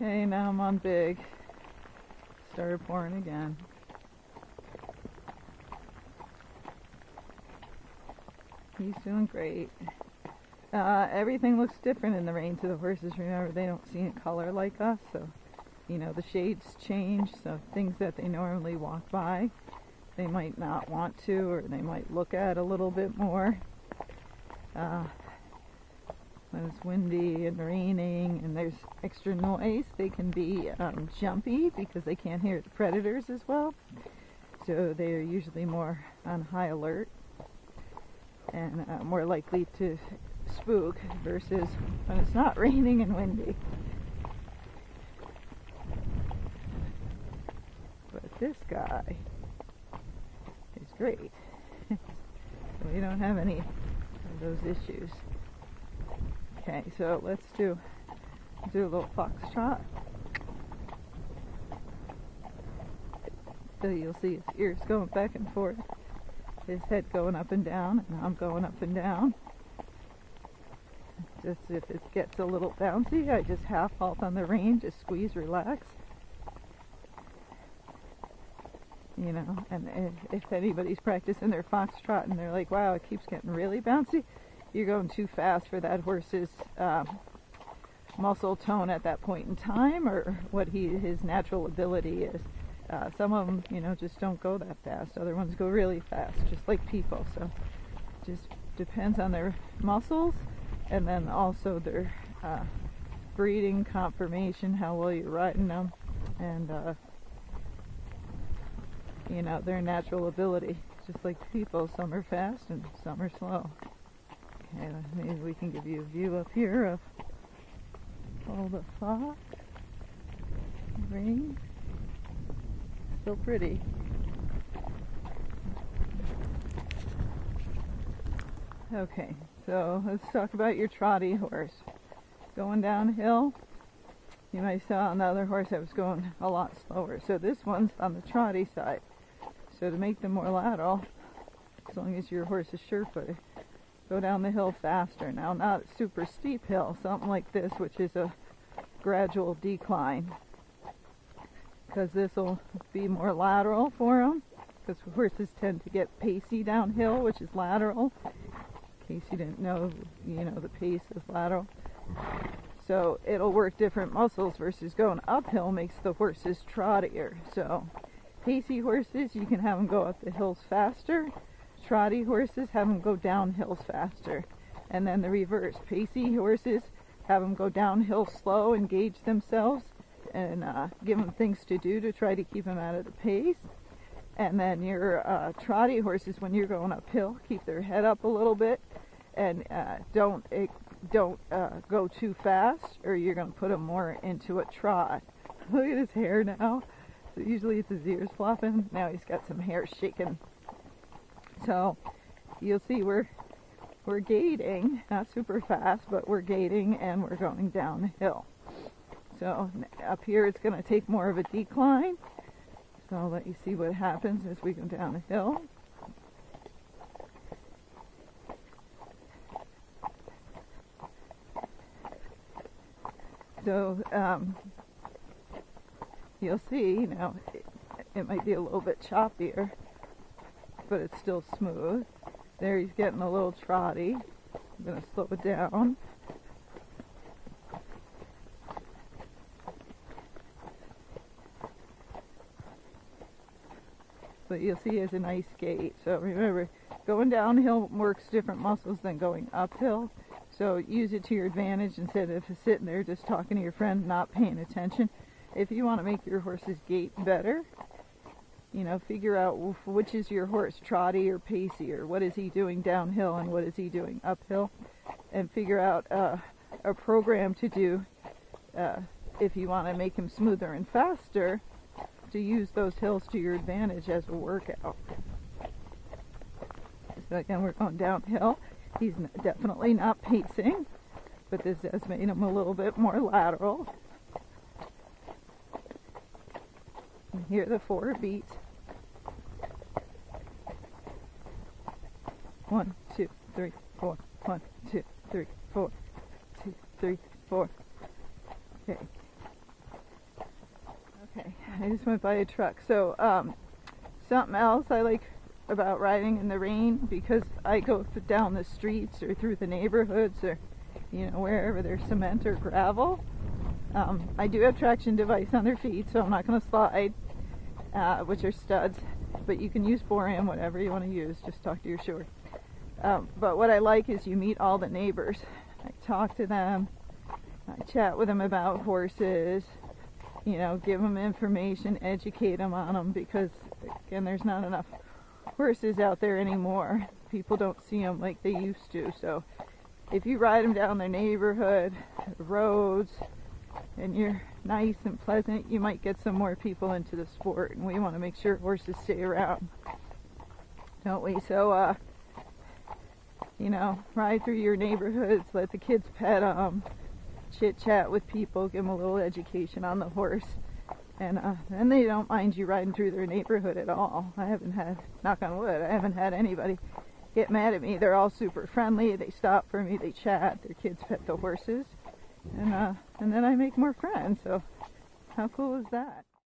Okay, now I'm on big. Started pouring again. He's doing great. Everything looks different in the rain to the horses. Remember, they don't see it color like us, so you know, the shades change, so things that they normally walk by, they might not want to, or they might look at a little bit more. When it's windy and raining and there's extra noise, they can be jumpy because they can't hear the predators as well, so they're usually more on high alert and more likely to spook versus when it's not raining and windy. But this guy is great. We don't have any of those issues. Okay, so let's do a little foxtrot. So you'll see his ears going back and forth, his head going up and down, and I'm going up and down. Just if it gets a little bouncy, I just half halt on the rein, just squeeze, relax. You know, and if anybody's practicing their foxtrot and they're like, wow, it keeps getting really bouncy, you're going too fast for that horse's muscle tone at that point in time, or what his natural ability is. Some of them, you know, just don't go that fast. Other ones go really fast, just like people. So it just depends on their muscles, and then also their breeding, conformation, how well you're riding them, and you know, their natural ability. Just like people, some are fast and some are slow. Okay, maybe we can give you a view up here of all the fog, rain. Still pretty. Okay, so let's talk about your trotty horse. Going downhill, you might saw another horse that was going a lot slower. So this one's on the trotty side. So to make them more lateral, as long as your horse is sure-footed, go down the hill faster. Now, not a super steep hill, something like this, which is a gradual decline, because this will be more lateral for them, because horses tend to get pacey downhill, which is lateral. In case you didn't know, you know, the pace is lateral. So it'll work different muscles versus going uphill makes the horses trottier. So pacey horses, you can have them go up the hills faster. Trotty horses, have them go downhill faster. And then the reverse. Pacey horses, have them go downhill slow, engage themselves, and give them things to do to try to keep them out of the pace. And then your trotty horses, when you're going uphill, keep their head up a little bit, and don't go too fast, or you're going to put them more into a trot. Look at his hair now. So usually it's his ears flopping. Now he's got some hair shaking. So you'll see we're gating, not super fast, but we're gating and we're going downhill. So up here it's going to take more of a decline. So I'll let you see what happens as we go down the hill. So you'll see, you know, it might be a little bit choppier, but it's still smooth. There he's getting a little trotty. I'm going to slow it down. But you'll see it's a nice gait. So remember, going downhill works different muscles than going uphill. So use it to your advantage instead of sitting there just talking to your friend, not paying attention. If you want to make your horse's gait better, you know, figure out which is your horse, trotty or pacey, or what is he doing downhill and what is he doing uphill, and figure out a program to do if you want to make him smoother and faster, to use those hills to your advantage as a workout. So again, we're going downhill. He's definitely not pacing, but this has made him a little bit more lateral. And here are the 4 beats. 1, 2, 3, 4. 1, 2, 3, 4. 2, 3, 4. Okay. I just went by a truck. So something else I like about riding in the rain, because I go down the streets or through the neighborhoods or, you know, wherever there's cement or gravel. I do have traction device on their feet, so I'm not going to slide, which are studs, but you can use Boran, whatever you want to use, just talk to your shore. But what I like is you meet all the neighbors. I talk to them, I chat with them about horses, you know, give them information, educate them on them, because again, there's not enough horses out there anymore. People don't see them like they used to. So if you ride them down their neighborhood, roads, and you're nice and pleasant, you might get some more people into the sport, and we want to make sure horses stay around, don't we? So you know, ride through your neighborhoods, let the kids pet them, chit chat with people, give them a little education on the horse, and then they don't mind you riding through their neighborhood at all. I haven't had, knock on wood, I haven't had anybody get mad at me. They're all super friendly, they stop for me, they chat, their kids pet the horses. And then I make more friends, so how cool is that?